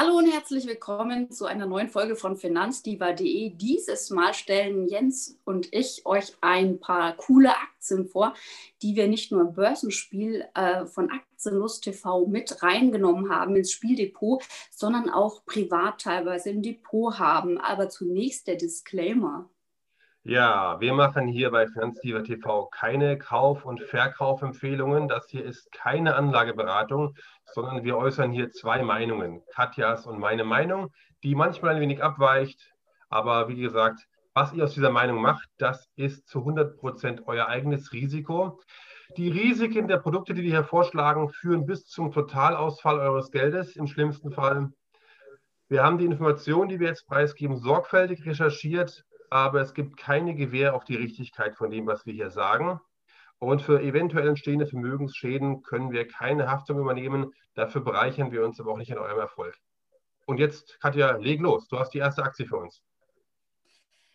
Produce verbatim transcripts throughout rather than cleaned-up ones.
Hallo und herzlich willkommen zu einer neuen Folge von Finanzdiva punkt de. Dieses Mal stellen Jens und ich euch ein paar coole Aktien vor, die wir nicht nur im Börsenspiel äh, von Aktienlust T V mit reingenommen haben ins Spieldepot, sondern auch privat teilweise im Depot haben. Aber zunächst der Disclaimer. Ja, wir machen hier bei Finanzdiva T V keine Kauf- und Verkaufempfehlungen. Das hier ist keine Anlageberatung, sondern wir äußern hier zwei Meinungen, Katjas und meine Meinung, die manchmal ein wenig abweicht. Aber wie gesagt, was ihr aus dieser Meinung macht, das ist zu hundert Prozent euer eigenes Risiko. Die Risiken der Produkte, die wir hier vorschlagen, führen bis zum Totalausfall eures Geldes, im schlimmsten Fall. Wir haben die Informationen, die wir jetzt preisgeben, sorgfältig recherchiert. Aber es gibt keine Gewähr auf die Richtigkeit von dem, was wir hier sagen. Und für eventuell entstehende Vermögensschäden können wir keine Haftung übernehmen. Dafür bereichern wir uns aber auch nicht an eurem Erfolg. Und jetzt, Katja, leg los. Du hast die erste Aktie für uns.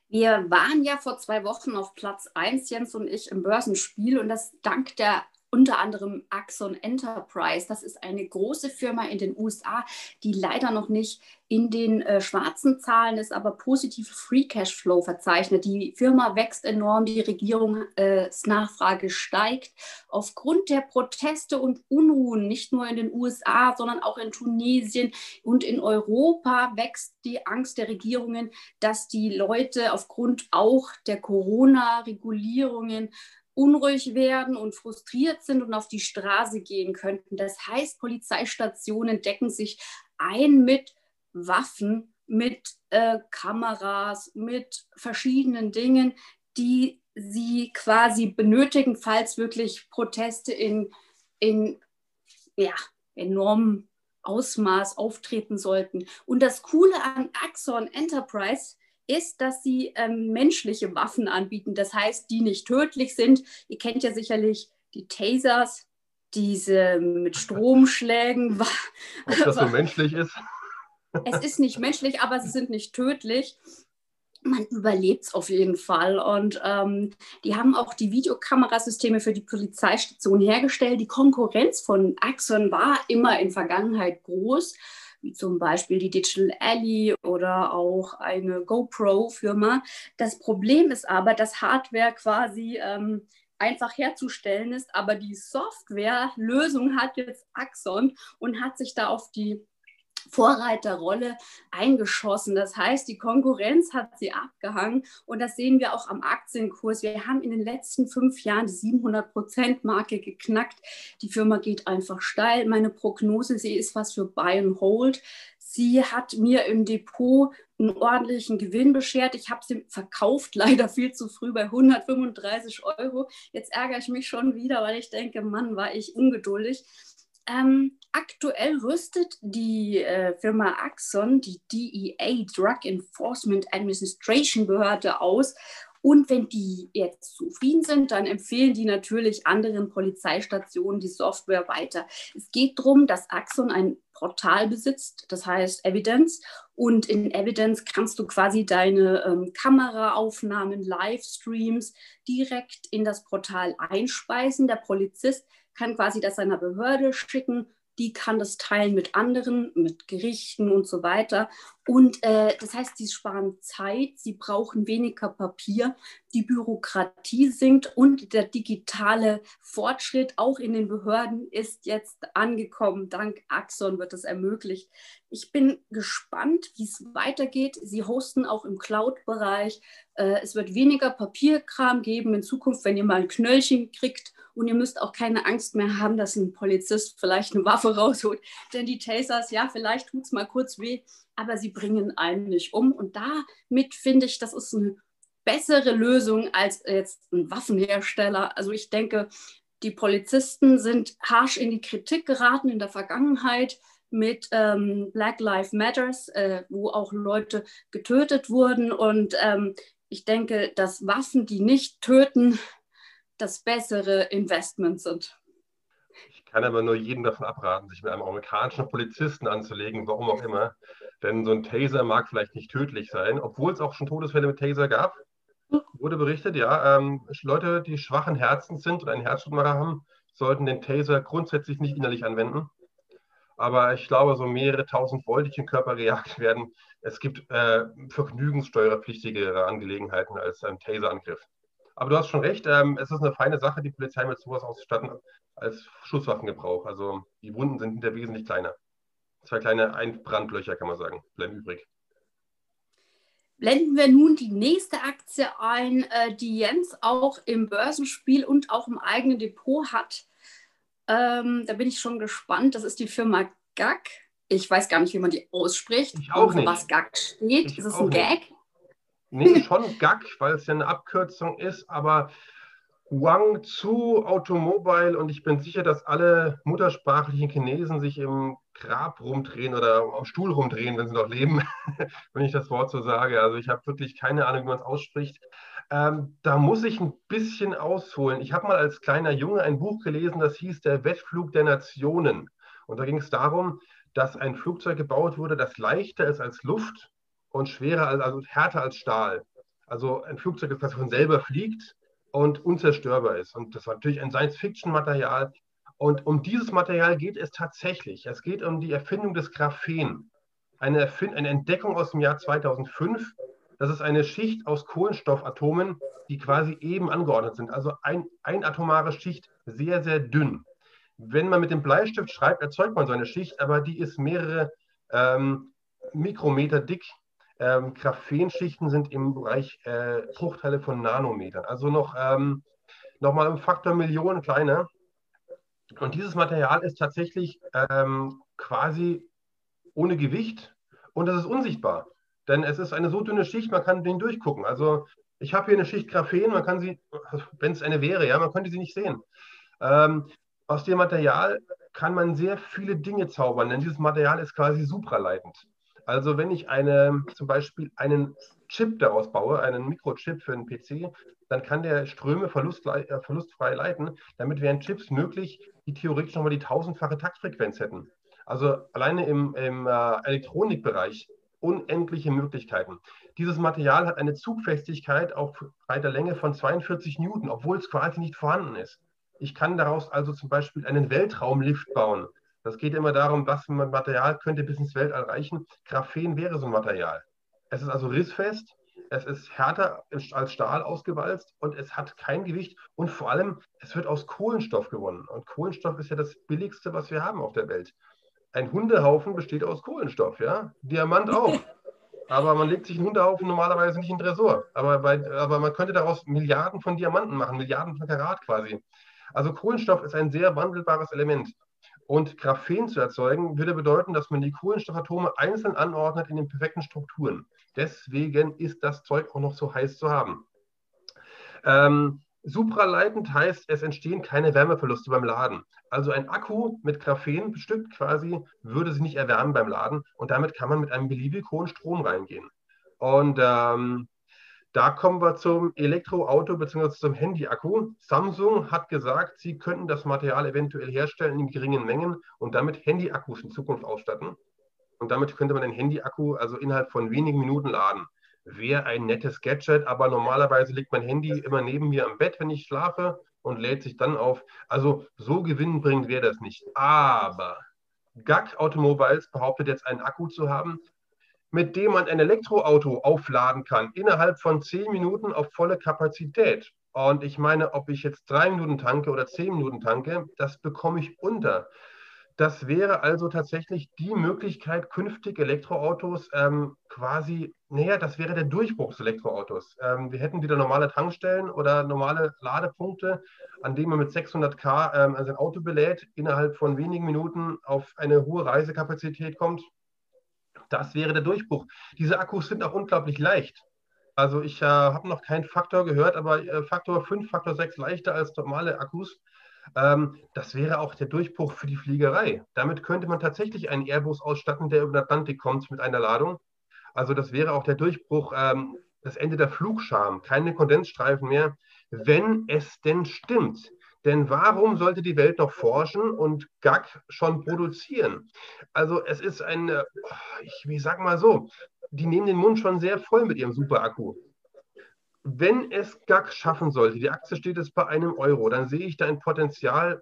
Wir waren ja vor zwei Wochen auf Platz eins, Jens und ich, im Börsenspiel. Und das dank der unter anderem Axon Enterprise. Das ist eine große Firma in den U S A, die leider noch nicht in den äh, schwarzen Zahlen ist, aber positive Free Cash Flow verzeichnet. Die Firma wächst enorm, die Regierungsnachfrage äh, steigt. Aufgrund der Proteste und Unruhen, nicht nur in den U S A, sondern auch in Tunesien und in Europa, wächst die Angst der Regierungen, dass die Leute aufgrund auch der Corona-Regulierungen unruhig werden und frustriert sind und auf die Straße gehen könnten. Das heißt, Polizeistationen decken sich ein mit Waffen, mit äh, Kameras, mit verschiedenen Dingen, die sie quasi benötigen, falls wirklich Proteste in, in ja, enormem Ausmaß auftreten sollten. Und das Coole an Axon Enterprise ist, dass sie ähm, menschliche Waffen anbieten, das heißt, die nicht tödlich sind. Ihr kennt ja sicherlich die Tasers, diese mit Stromschlägen. Ob das so menschlich ist? Es ist nicht menschlich, aber sie sind nicht tödlich. Man überlebt es auf jeden Fall. Und ähm, die haben auch die Videokamerasysteme für die Polizeistation hergestellt. Die Konkurrenz von Axon war immer in Vergangenheit groß, wie zum Beispiel die Digital Ally oder auch eine GoPro-Firma. Das Problem ist aber, dass Hardware quasi ähm, einfach herzustellen ist, aber die Softwarelösung hat jetzt Axon und hat sich da auf die Vorreiterrolle eingeschossen. Das heißt, die Konkurrenz hat sie abgehangen und das sehen wir auch am Aktienkurs. Wir haben in den letzten fünf Jahren die siebenhundert Prozent Marke geknackt. Die Firma geht einfach steil. Meine Prognose, sie ist was für Buy and Hold. Sie hat mir im Depot einen ordentlichen Gewinn beschert. Ich habe sie verkauft, leider viel zu früh bei hundertfünfunddreißig Euro. Jetzt ärgere ich mich schon wieder, weil ich denke, Mann, war ich ungeduldig. Ähm, aktuell rüstet die äh, Firma Axon die D E A, Drug Enforcement Administration Behörde, aus. Und wenn die jetzt zufrieden sind, dann empfehlen die natürlich anderen Polizeistationen die Software weiter. Es geht darum, dass Axon ein Portal besitzt, das heißt Evidence. Und in Evidence kannst du quasi deine ähm, Kameraaufnahmen, Livestreams direkt in das Portal einspeisen. Der Polizist kann quasi das seiner Behörde schicken, die kann das teilen mit anderen, mit Gerichten und so weiter. Und äh, das heißt, sie sparen Zeit, sie brauchen weniger Papier, die Bürokratie sinkt und der digitale Fortschritt auch in den Behörden ist jetzt angekommen. Dank Axon wird das ermöglicht. Ich bin gespannt, wie es weitergeht. Sie hosten auch im Cloud-Bereich. Äh, es wird weniger Papierkram geben in Zukunft, wenn ihr mal ein Knöllchen kriegt. Und ihr müsst auch keine Angst mehr haben, dass ein Polizist vielleicht eine Waffe rausholt. Denn die Tasers, ja, vielleicht tut es mal kurz weh, aber sie bringen einen nicht um. Und damit finde ich, das ist eine bessere Lösung als jetzt ein Waffenhersteller. Also ich denke, die Polizisten sind harsch in die Kritik geraten in der Vergangenheit mit ähm, Black Lives Matters, äh, wo auch Leute getötet wurden. Und ähm, ich denke, dass Waffen, die nicht töten, das bessere Investment sind. Ich kann aber nur jedem davon abraten, sich mit einem amerikanischen Polizisten anzulegen, warum auch immer. Denn so ein Taser mag vielleicht nicht tödlich sein, obwohl es auch schon Todesfälle mit Taser gab. Wurde berichtet, ja, ähm, Leute, die schwachen Herzens sind und einen Herzschrittmacher haben, sollten den Taser grundsätzlich nicht innerlich anwenden. aber ich glaube, so mehrere tausend Volt, die in den Körper gejagt werden. Es gibt äh, vergnügungssteuerpflichtigere Angelegenheiten als ein ähm, Taserangriff. Aber du hast schon recht, ähm, es ist eine feine Sache, die Polizei mit sowas auszustatten als Schusswaffengebrauch. Also die Wunden sind hinterher wesentlich kleiner. Zwei kleine Einbrandlöcher, kann man sagen, bleiben übrig. Blenden wir nun die nächste Aktie ein, die Jens auch im Börsenspiel und auch im eigenen Depot hat. Ähm, da bin ich schon gespannt. Das ist die Firma G A C. Ich weiß gar nicht, wie man die ausspricht. Ich auch nicht. Was G A C steht. Ich ist es ein Gag? Nicht. Nee, schon G A C, weil es ja eine Abkürzung ist, aber Guangzhou Automobile, und ich bin sicher, dass alle muttersprachlichen Chinesen sich im Grab rumdrehen oder am Stuhl rumdrehen, wenn sie noch leben, wenn ich das Wort so sage. Also ich habe wirklich keine Ahnung, wie man es ausspricht. Ähm, da muss ich ein bisschen ausholen. Ich habe mal als kleiner Junge ein Buch gelesen, das hieß Der Wettflug der Nationen. Und da ging es darum, dass ein Flugzeug gebaut wurde, das leichter ist als Luft und schwerer, als, also härter als Stahl. Also ein Flugzeug, das von selber fliegt und unzerstörbar ist. Und das war natürlich ein Science-Fiction-Material. Und um dieses Material geht es tatsächlich. Es geht um die Erfindung des Graphen. Eine, Erfind- eine Entdeckung aus dem Jahr zweitausendfünf. Das ist eine Schicht aus Kohlenstoffatomen, die quasi eben angeordnet sind. Also ein, einatomare Schicht, sehr, sehr dünn. Wenn man mit dem Bleistift schreibt, erzeugt man so eine Schicht, aber die ist mehrere ähm, Mikrometer dick. Ähm, Graphenschichten sind im Bereich äh, Bruchteile von Nanometern, also noch, ähm, noch mal im Faktor Millionen kleiner. Und dieses Material ist tatsächlich ähm, quasi ohne Gewicht und es ist unsichtbar, denn es ist eine so dünne Schicht, man kann den durchgucken. Also ich habe hier eine Schicht Graphen, man kann sie, wenn es eine wäre, ja, man könnte sie nicht sehen. Ähm, aus dem Material kann man sehr viele Dinge zaubern, denn dieses Material ist quasi supraleitend. Also wenn ich eine, zum Beispiel einen Chip daraus baue, einen Mikrochip für einen P C, dann kann der Ströme verlustlei- äh, verlustfrei leiten. Damit wären Chips möglich, die theoretisch nochmal die tausendfache Taktfrequenz hätten. Also alleine im, im äh, Elektronikbereich unendliche Möglichkeiten. Dieses Material hat eine Zugfestigkeit auf breiter Länge von zweiundvierzig Newton, obwohl es quasi nicht vorhanden ist. Ich kann daraus also zum Beispiel einen Weltraumlift bauen. Das geht immer darum, was für ein Material könnte bis ins Weltall reichen. Graphen wäre so ein Material. Es ist also rissfest, es ist härter als Stahl ausgewalzt und es hat kein Gewicht. Und vor allem, es wird aus Kohlenstoff gewonnen. Und Kohlenstoff ist ja das Billigste, was wir haben auf der Welt. Ein Hundehaufen besteht aus Kohlenstoff, ja? Diamant auch. Aber man legt sich einen Hundehaufen normalerweise nicht in den Tresor. Aber, bei, aber man könnte daraus Milliarden von Diamanten machen, Milliarden von Karat quasi. Also Kohlenstoff ist ein sehr wandelbares Element. Und Graphen zu erzeugen, würde bedeuten, dass man die Kohlenstoffatome einzeln anordnet in den perfekten Strukturen. Deswegen ist das Zeug auch noch so heiß zu haben. Ähm, supraleitend heißt, es entstehen keine Wärmeverluste beim Laden. Also ein Akku mit Graphen bestückt quasi, würde sich nicht erwärmen beim Laden. Und damit kann man mit einem beliebig hohen Strom reingehen. Und ähm, da kommen wir zum Elektroauto bzw. zum Handy-Akku. Samsung hat gesagt, sie könnten das Material eventuell herstellen in geringen Mengen und damit Handy-Akkus in Zukunft ausstatten. Und damit könnte man den Handy-Akku also innerhalb von wenigen Minuten laden. Wäre ein nettes Gadget, aber normalerweise liegt mein Handy immer neben mir am Bett, wenn ich schlafe, und lädt sich dann auf. Also so gewinnbringend wäre das nicht. Aber G A C Automobiles behauptet jetzt einen Akku zu haben, mit dem man ein Elektroauto aufladen kann, innerhalb von zehn Minuten auf volle Kapazität. Und ich meine, ob ich jetzt drei Minuten tanke oder zehn Minuten tanke, das bekomme ich unter. Das wäre also tatsächlich die Möglichkeit, künftig Elektroautos ähm, quasi, naja, das wäre der Durchbruch des Elektroautos. Ähm, wir hätten wieder normale Tankstellen oder normale Ladepunkte, an denen man mit sechshundert Kilowatt ähm, sein Auto belädt, innerhalb von wenigen Minuten auf eine hohe Reisekapazität kommt. Das wäre der Durchbruch. Diese Akkus sind auch unglaublich leicht. Also ich äh, habe noch keinen Faktor gehört, aber äh, Faktor fünf, Faktor sechs leichter als normale Akkus. Ähm, das wäre auch der Durchbruch für die Fliegerei. Damit könnte man tatsächlich einen Airbus ausstatten, der über den Atlantik kommt mit einer Ladung. Also das wäre auch der Durchbruch, ähm, das Ende der Flugscham. Keine Kondensstreifen mehr, wenn es denn stimmt. Denn warum sollte die Welt noch forschen und G A C schon produzieren? Also es ist ein, ich, ich sag mal so, die nehmen den Mund schon sehr voll mit ihrem Superakku. Wenn es G A C schaffen sollte, die Aktie steht jetzt bei einem Euro, dann sehe ich da ein Potenzial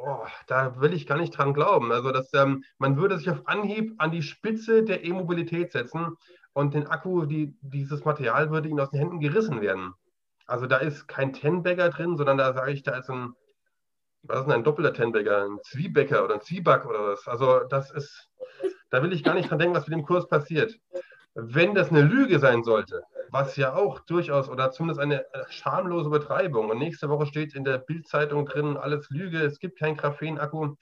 oh, da will ich gar nicht dran glauben. Also das, ähm, man würde sich auf Anhieb an die Spitze der E-Mobilität setzen und den Akku, die, dieses Material würde ihnen aus den Händen gerissen werden. Also da ist kein Ten-Bagger drin, sondern da sage ich, da ist ein, was ist denn ein doppelter Ten-Bagger, ein Zwiebäcker oder ein Zwieback oder was. Also das ist, da will ich gar nicht dran denken, was mit dem Kurs passiert. Wenn das eine Lüge sein sollte, was ja auch durchaus oder zumindest eine schamlose Übertreibung und nächste Woche steht in der Bildzeitung drin, alles Lüge, es gibt keinen Graphen-Akku,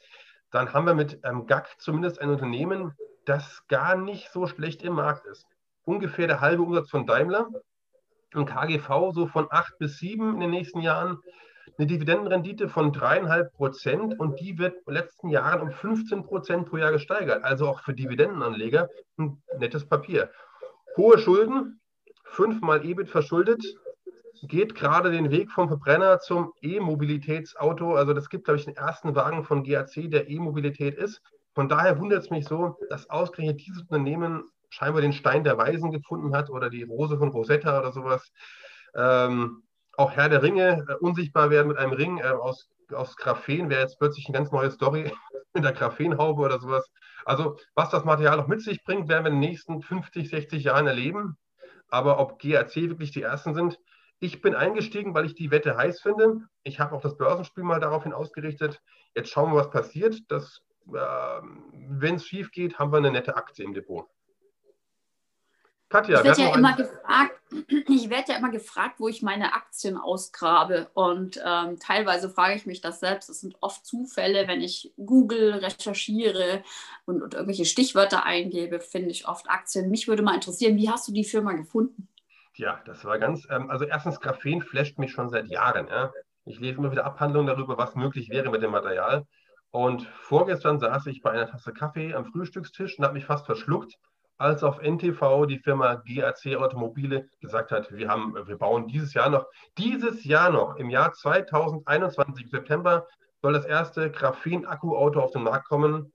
dann haben wir mit ähm, G A C zumindest ein Unternehmen, das gar nicht so schlecht im Markt ist. Ungefähr der halbe Umsatz von Daimler, ein K G V so von acht bis sieben in den nächsten Jahren, eine Dividendenrendite von drei Komma fünf Prozent und die wird in den letzten Jahren um fünfzehn Prozent pro Jahr gesteigert. Also auch für Dividendenanleger ein nettes Papier. Hohe Schulden, fünfmal E B I T verschuldet, geht gerade den Weg vom Verbrenner zum E-Mobilitätsauto. Also das gibt, glaube ich, den ersten Wagen von G A C, der E-Mobilität ist. Von daher wundert es mich so, dass ausgerechnet dieses Unternehmen scheinbar den Stein der Weisen gefunden hat oder die Rose von Rosetta oder sowas. Ähm, Auch Herr der Ringe, äh, unsichtbar werden mit einem Ring äh, aus, aus Graphen, wäre jetzt plötzlich eine ganz neue Story mit der Graphenhaube oder sowas. Also was das Material noch mit sich bringt, werden wir in den nächsten fünfzig, sechzig Jahren erleben. Aber ob G A C wirklich die Ersten sind, ich bin eingestiegen, weil ich die Wette heiß finde. Ich habe auch das Börsenspiel mal daraufhin ausgerichtet. Jetzt schauen wir, was passiert. Das, äh, wenn es schief geht, haben wir eine nette Aktie im Depot. Katja, ich werde ja immer gefragt, ich werde ja immer gefragt, wo ich meine Aktien ausgrabe und ähm, teilweise frage ich mich das selbst. Es sind oft Zufälle, wenn ich Google recherchiere und, und irgendwelche Stichwörter eingebe, finde ich oft Aktien. Mich würde mal interessieren, wie hast du die Firma gefunden? Ja, das war ganz, ähm, also erstens, Graphen flasht mich schon seit Jahren. Ja? Ich lese immer wieder Abhandlungen darüber, was möglich wäre mit dem Material und vorgestern saß ich bei einer Tasse Kaffee am Frühstückstisch und habe mich fast verschluckt, als auf N T V die Firma G A C Automobile gesagt hat, wir, haben, wir bauen dieses Jahr noch, dieses Jahr noch, im Jahr zweitausendeinundzwanzig, September, soll das erste Graphen-Akku-Auto auf den Markt kommen.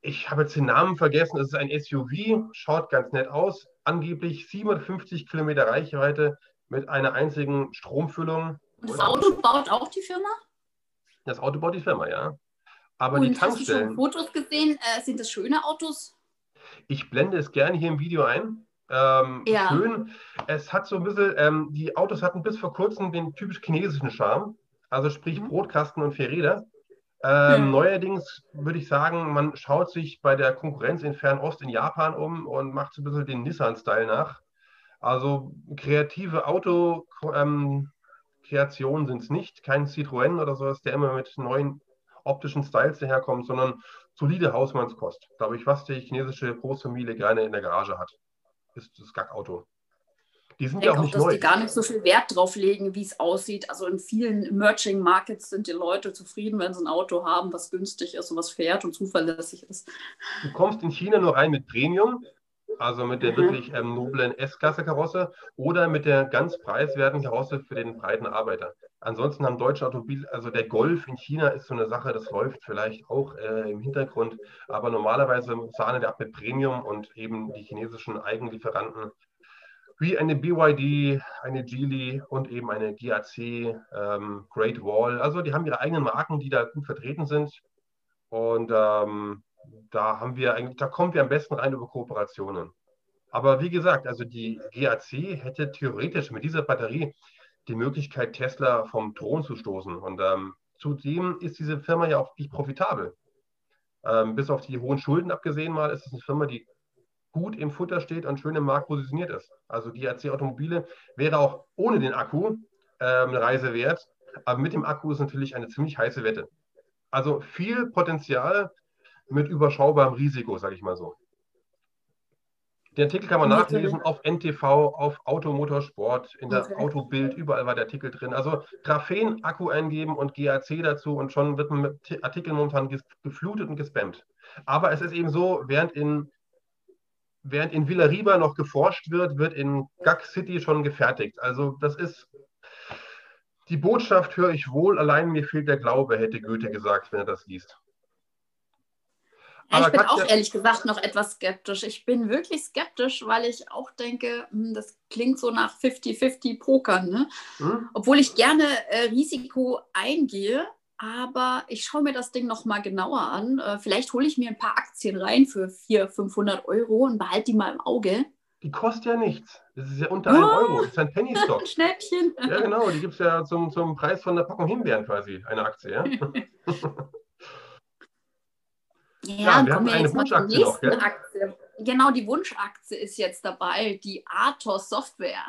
Ich habe jetzt den Namen vergessen, es ist ein S U V, schaut ganz nett aus, angeblich siebenhundertfünfzig Kilometer Reichweite mit einer einzigen Stromfüllung. Und das Auto baut auch die Firma? Das Auto baut die Firma, ja. Aber und die Tankstellen... Hast du schon Fotos gesehen? Äh, sind das schöne Autos? Ich blende es gerne hier im Video ein. Ähm, ja. Schön. Es hat so ein bisschen, ähm, die Autos hatten bis vor kurzem den typisch chinesischen Charme, also sprich mhm. Brotkasten und vier Räder. Ähm, mhm. Neuerdings würde ich sagen, man schaut sich bei der Konkurrenz in Fernost in Japan um und macht so ein bisschen den Nissan-Style nach. Also kreative Autokreationen ähm, sind es nicht, kein Citroën oder sowas, der immer mit neuen optischen Styles daherkommt, sondern solide Hausmannskost, glaube ich, was die chinesische Großfamilie gerne in der Garage hat, ist das G A C-Auto. Die sind ich ja auch, auch nicht dass neu. Die gar nicht so viel Wert drauf legen, wie es aussieht. Also in vielen Emerging Markets sind die Leute zufrieden, wenn sie ein Auto haben, was günstig ist und was fährt und zuverlässig ist. Du kommst in China nur rein mit Premium, also mit der mhm. wirklich ähm, noblen S-Klasse-Karosse oder mit der ganz preiswerten Karosse für den breiten Arbeiter. Ansonsten haben deutsche Automobil, also der Golf in China ist so eine Sache, das läuft vielleicht auch äh, im Hintergrund, aber normalerweise zahlen wir ab mit Premium und eben die chinesischen Eigenlieferanten wie eine B Y D, eine Geely und eben eine G A C, ähm, Great Wall. Also die haben ihre eigenen Marken, die da gut vertreten sind und ähm, da haben wir eigentlich, da kommen wir am besten rein über Kooperationen. Aber wie gesagt, also die G A C hätte theoretisch mit dieser Batterie die Möglichkeit, Tesla vom Thron zu stoßen. Und ähm, zudem ist diese Firma ja auch nicht profitabel. Ähm, bis auf die hohen Schulden abgesehen mal, ist es eine Firma, die gut im Futter steht und schön im Markt positioniert ist. Also G A C Automobile wäre auch ohne den Akku ähm, eine Reise wert. Aber mit dem Akku ist natürlich eine ziemlich heiße Wette. Also viel Potenzial mit überschaubarem Risiko, sage ich mal so. Den Artikel kann man nachlesen auf N T V, auf Automotorsport, in der Autobild, überall war der Artikel drin. Also Graphen, Akku eingeben und G A C dazu und schon wird man mit Artikeln momentan geflutet und gespammt. Aber es ist eben so, während in, während in Villariba noch geforscht wird, wird in G A C City schon gefertigt. Also das ist, die Botschaft höre ich wohl, allein mir fehlt der Glaube, hätte Goethe gesagt, wenn er das liest. Aber ich bin Katja, auch ehrlich gesagt noch etwas skeptisch. Ich bin wirklich skeptisch, weil ich auch denke, das klingt so nach fifty fifty Pokern. Ne? Hm? Obwohl ich gerne äh, Risiko eingehe, aber ich schaue mir das Ding nochmal genauer an. Vielleicht hole ich mir ein paar Aktien rein für vierhundert, fünfhundert Euro und behalte die mal im Auge. Die kostet ja nichts. Das ist ja unter oh, einem Euro. Das ist ein Penny-Stock. Ein Schnäppchen. Ja, genau. Die gibt es ja zum, zum Preis von der Packung Himbeeren quasi, eine Aktie. Ja, ja, ja, wir kommen ja jetzt mal zur nächsten noch, Aktie. Genau, die Wunschaktie ist jetzt dabei, die ATOSS Software.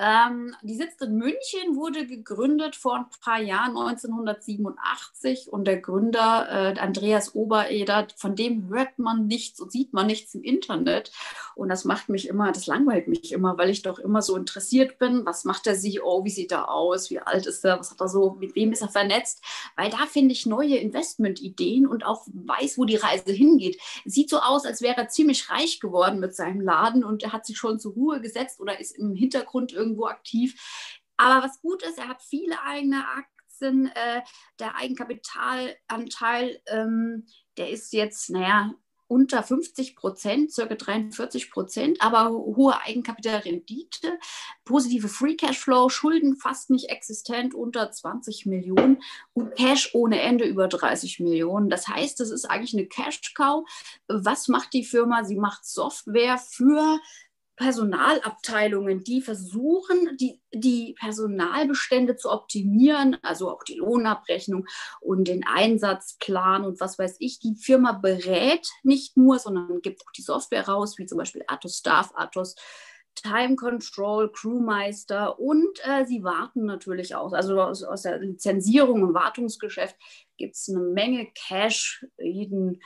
Ähm, die sitzt in München, wurde gegründet vor ein paar Jahren, neunzehnhundertsiebenundachtzig. Und der Gründer, äh, Andreas Obereder, von dem hört man nichts und sieht man nichts im Internet. Und das macht mich immer, das langweilt mich immer, weil ich doch immer so interessiert bin. Was macht der C E O? Wie sieht er aus? Wie alt ist er? Was hat er so? Mit wem ist er vernetzt? Weil da finde ich neue Investmentideen und auch weiß, wo die Reise hingeht. Sieht so aus, als wäre er ziemlich reich geworden mit seinem Laden und er hat sich schon zur Ruhe gesetzt oder ist im Hintergrund irgendwie irgendwo aktiv. Aber was gut ist, er hat viele eigene Aktien. Äh, der Eigenkapitalanteil, ähm, der ist jetzt, naja, unter fünfzig Prozent, circa dreiundvierzig Prozent, aber hohe Eigenkapitalrendite, positive Free Cashflow, Schulden fast nicht existent, unter zwanzig Millionen und Cash ohne Ende über dreißig Millionen. Das heißt, das ist eigentlich eine Cash-Cow. Was macht die Firma? Sie macht Software für Personalabteilungen, die versuchen, die, die Personalbestände zu optimieren, also auch die Lohnabrechnung und den Einsatzplan und was weiß ich. Die Firma berät nicht nur, sondern gibt auch die Software raus, wie zum Beispiel Atos Staff, Atos Time Control, Crewmeister und äh, sie warten natürlich auch. Also aus, aus der Lizenzierung und Wartungsgeschäft gibt es eine Menge Cash jeden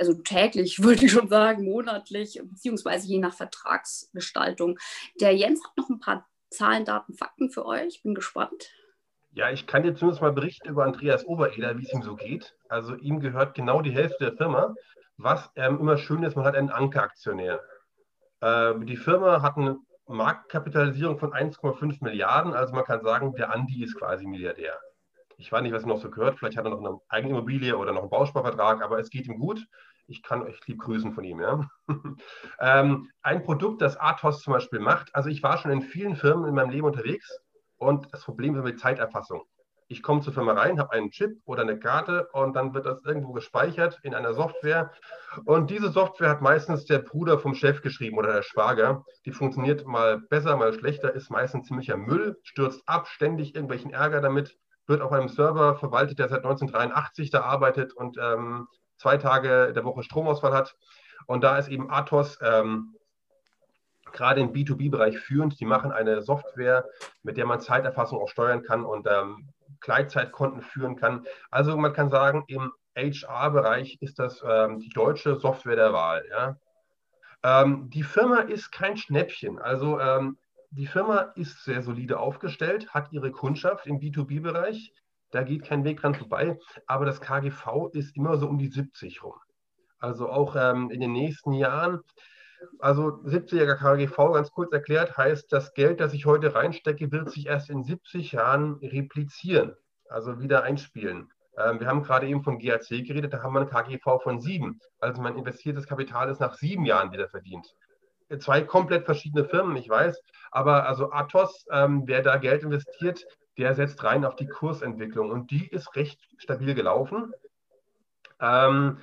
also täglich, würde ich schon sagen, monatlich, beziehungsweise je nach Vertragsgestaltung. Der Jens hat noch ein paar Zahlen, Daten, Fakten für euch. Ich bin gespannt. Ja, ich kann dir zumindest mal berichten über Andreas Obereder, wie es ihm so geht. Also ihm gehört genau die Hälfte der Firma. Was ähm, immer schön ist, man hat einen Ankeraktionär. Ähm, die Firma hat eine Marktkapitalisierung von eins Komma fünf Milliarden. Also man kann sagen, der Andi ist quasi Milliardär. Ich weiß nicht, was ihr noch so gehört. Vielleicht hat er noch eine eigene Immobilie oder noch einen Bausparvertrag, aber es geht ihm gut. Ich kann euch lieb grüßen von ihm. Ja? ähm, ein Produkt, das Atos zum Beispiel macht. Also ich war schon in vielen Firmen in meinem Leben unterwegs und das Problem ist mit Zeiterfassung. Ich komme zur Firma rein, habe einen Chip oder eine Karte und dann wird das irgendwo gespeichert in einer Software. Und diese Software hat meistens der Bruder vom Chef geschrieben oder der Schwager. Die funktioniert mal besser, mal schlechter, ist meistens ziemlicher Müll, stürzt ab, ständig irgendwelchen Ärger damit. Wird auf einem Server verwaltet, der seit neunzehnhundertdreiundachtzig da arbeitet und ähm, zwei Tage der Woche Stromausfall hat. Und da ist eben Atos ähm, gerade im B zwei B-Bereich führend. Die machen eine Software, mit der man Zeiterfassung auch steuern kann und ähm, Gleitzeitkonten führen kann. Also man kann sagen, im H R-Bereich ist das ähm, die deutsche Software der Wahl. Ja? Ähm, die Firma ist kein Schnäppchen. Also ähm, Die Firma ist sehr solide aufgestellt, hat ihre Kundschaft im B zwei B-Bereich. Da geht kein Weg dran vorbei. Aber das K G V ist immer so um die siebzig rum. Also auch ähm, in den nächsten Jahren. Also siebziger K G V, ganz kurz erklärt, heißt, das Geld, das ich heute reinstecke, wird sich erst in siebzig Jahren replizieren. Also wieder einspielen. Ähm, wir haben gerade eben von G A C geredet, da haben wir ein K G V von sieben. Also mein investiertes Kapital ist nach sieben Jahren wieder verdient. Zwei komplett verschiedene Firmen, ich weiß, aber also Atos, ähm, wer da Geld investiert, der setzt rein auf die Kursentwicklung und die ist recht stabil gelaufen. Ähm,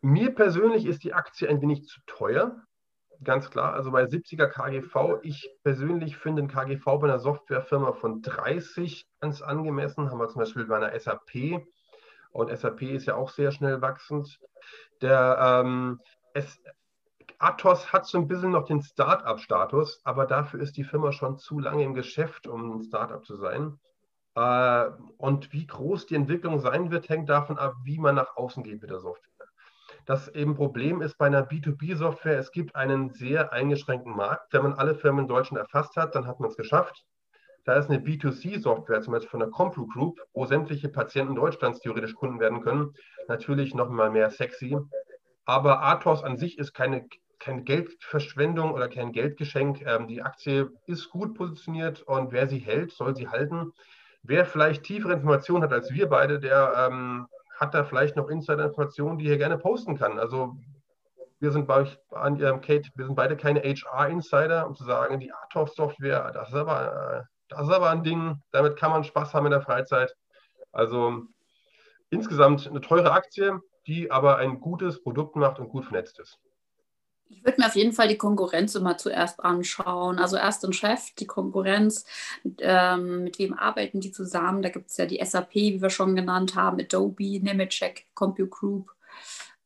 mir persönlich ist die Aktie ein wenig zu teuer, ganz klar, also bei siebziger K G V, ich persönlich finde ein K G V bei einer Softwarefirma von dreißig ganz angemessen, haben wir zum Beispiel bei einer S A P und S A P ist ja auch sehr schnell wachsend. Der ähm, S Atos hat so ein bisschen noch den Start-up-Status, aber dafür ist die Firma schon zu lange im Geschäft, um ein Start-up zu sein. Äh, und wie groß die Entwicklung sein wird, hängt davon ab, wie man nach außen geht mit der Software. Das eben Problem ist bei einer B zwei B-Software, es gibt einen sehr eingeschränkten Markt. Wenn man alle Firmen in Deutschland erfasst hat, dann hat man es geschafft. Da ist eine B zwei C-Software, zum Beispiel von der CompuGroup, wo sämtliche Patienten Deutschlands theoretisch Kunden werden können, natürlich noch mal mehr sexy. Aber Atos an sich ist keine Keine Geldverschwendung oder kein Geldgeschenk. Ähm, die Aktie ist gut positioniert und wer sie hält, soll sie halten. Wer vielleicht tiefere Informationen hat als wir beide, der ähm, hat da vielleicht noch Insider-Informationen, die er gerne posten kann. Also wir sind, bei euch, ähm, Kate, wir sind beide keine H R-Insider, um zu sagen, die ATOSS-Software, das, äh, das ist aber ein Ding, damit kann man Spaß haben in der Freizeit. Also Insgesamt eine teure Aktie, die aber ein gutes Produkt macht und gut vernetzt ist. Ich würde mir auf jeden Fall die Konkurrenz immer zuerst anschauen. Also erst den Chef, die Konkurrenz, mit, ähm, mit wem arbeiten die zusammen. Da gibt es ja die S A P, wie wir schon genannt haben, Adobe, Nemetschek, CompuGroup.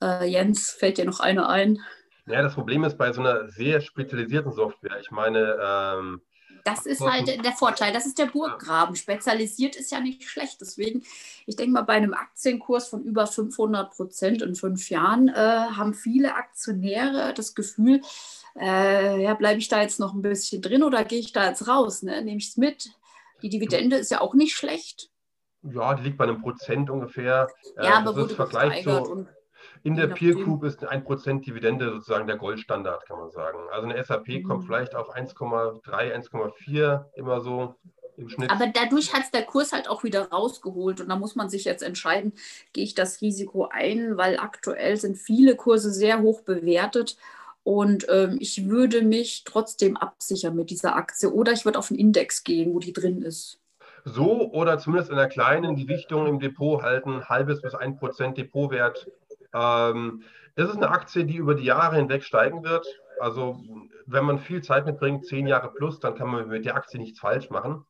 Äh, Jens, fällt dir noch eine ein? Ja, das Problem ist bei so einer sehr spezialisierten Software. Ich meine... Ähm, das ist halt der Vorteil. Das ist der Burggraben. Spezialisiert ist ja nicht schlecht. Deswegen, ich denke mal, bei einem Aktienkurs von über fünfhundert Prozent in fünf Jahren äh, haben viele Aktionäre das Gefühl, äh, ja, bleibe ich da jetzt noch ein bisschen drin oder gehe ich da jetzt raus? Ne? Nehme ich es mit? Die Dividende ist ja auch nicht schlecht. Ja, die liegt bei einem Prozent ungefähr. Ja, äh, aber wurde gesteigert und in der Peer Group ist ein Prozent Dividende sozusagen der Goldstandard, kann man sagen. Also eine S A P mhm. kommt vielleicht auf eins Komma drei, eins Komma vier immer so im Schnitt. Aber dadurch hat es der Kurs halt auch wieder rausgeholt. Und da muss man sich jetzt entscheiden, gehe ich das Risiko ein, weil aktuell sind viele Kurse sehr hoch bewertet. Und ähm, ich würde mich trotzdem absichern mit dieser Aktie. Oder ich würde auf einen Index gehen, wo die drin ist. So oder zumindest in einer kleinen Gewichtung im Depot halten, halbes bis ein Prozent Depotwert. Das ist eine Aktie, die über die Jahre hinweg steigen wird. Also wenn man viel Zeit mitbringt, zehn Jahre plus, dann kann man mit der Aktie nichts falsch machen.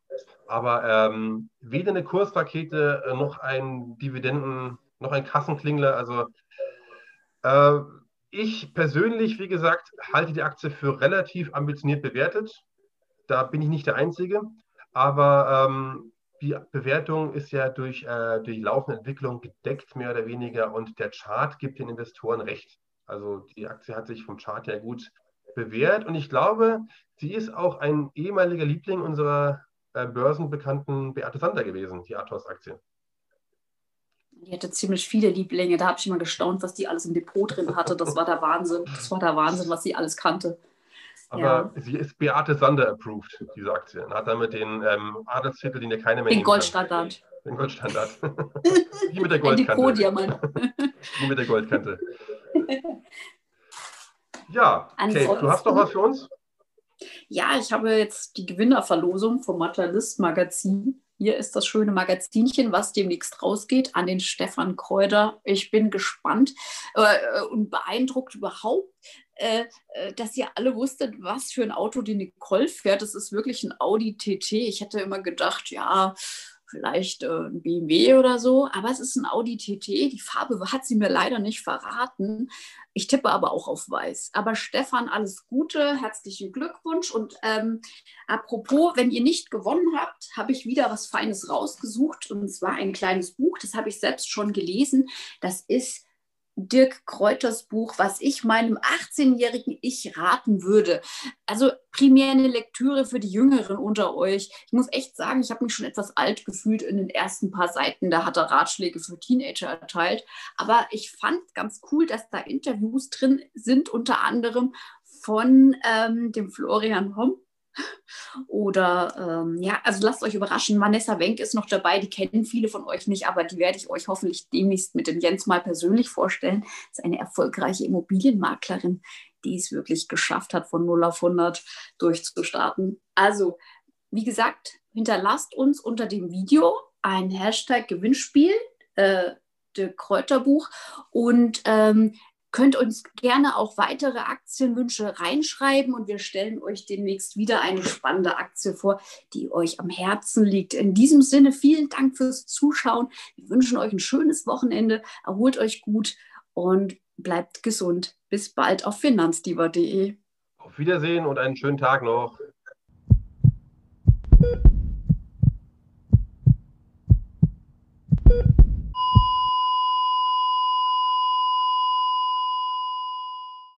Aber ähm, weder eine Kursrakete noch ein Dividenden, noch ein Kassenklingler. Also äh, ich persönlich, wie gesagt, halte die Aktie für relativ ambitioniert bewertet. Da bin ich nicht der Einzige. Aber ähm, die Bewertung ist ja durch äh, die laufende Entwicklung gedeckt, mehr oder weniger. Und der Chart gibt den Investoren recht. Also die Aktie hat sich vom Chart her gut bewährt. Und ich glaube, sie ist auch ein ehemaliger Liebling unserer äh, börsenbekannten Beate Sander gewesen, die Atos-Aktie. Die hatte ziemlich viele Lieblinge. Da habe ich immer gestaunt, was die alles im Depot drin hatte. Das war der Wahnsinn. Das war der Wahnsinn, was sie alles kannte. Aber ja, sie ist Beate Sander approved, diese Aktie. Und hat damit den ähm, Adelstitel, den ja keine mehr nehmen kann. Den Goldstandard. Den Goldstandard. Die mit der Goldkante. Die mit der Goldkante. Ja, okay. Du hast noch was für uns? Ja, ich habe jetzt die Gewinnerverlosung vom Materialist Magazin. Hier ist das schöne Magazinchen, was demnächst rausgeht, an den Stefan Kreuter. Ich bin gespannt äh, und beeindruckt überhaupt, äh, dass ihr alle wusstet, was für ein Auto die Nicole fährt. Das ist wirklich ein Audi T T. Ich hätte immer gedacht, ja, vielleicht äh, ein B M W oder so. Aber es ist ein Audi T T. Die Farbe hat sie mir leider nicht verraten. Ich tippe aber auch auf weiß. Aber Stefan, alles Gute, herzlichen Glückwunsch. Und ähm, apropos, wenn ihr nicht gewonnen habt, habe ich wieder was Feines rausgesucht. Und zwar ein kleines Buch, das habe ich selbst schon gelesen. Das ist Dirk Kreuters Buch, was ich meinem achtzehnjährigen Ich raten würde. Also primär eine Lektüre für die Jüngeren unter euch. Ich muss echt sagen, ich habe mich schon etwas alt gefühlt in den ersten paar Seiten. Da hat er Ratschläge für Teenager erteilt. Aber ich fand ganz cool, dass da Interviews drin sind, unter anderem von ähm, dem Florian Homm. Oder, ähm, ja, also lasst euch überraschen, Vanessa Wenk ist noch dabei, die kennen viele von euch nicht, aber die werde ich euch hoffentlich demnächst mit dem Jens mal persönlich vorstellen. Das ist eine erfolgreiche Immobilienmaklerin, die es wirklich geschafft hat, von null auf hundert durchzustarten. Also, wie gesagt, hinterlasst uns unter dem Video ein Hashtag Gewinnspiel, äh, der Kräuterbuch und ähm, könnt uns gerne auch weitere Aktienwünsche reinschreiben und wir stellen euch demnächst wieder eine spannende Aktie vor, die euch am Herzen liegt. In diesem Sinne, vielen Dank fürs Zuschauen. Wir wünschen euch ein schönes Wochenende, erholt euch gut und bleibt gesund. Bis bald auf finanzdiva punkt de. Auf Wiedersehen und einen schönen Tag noch.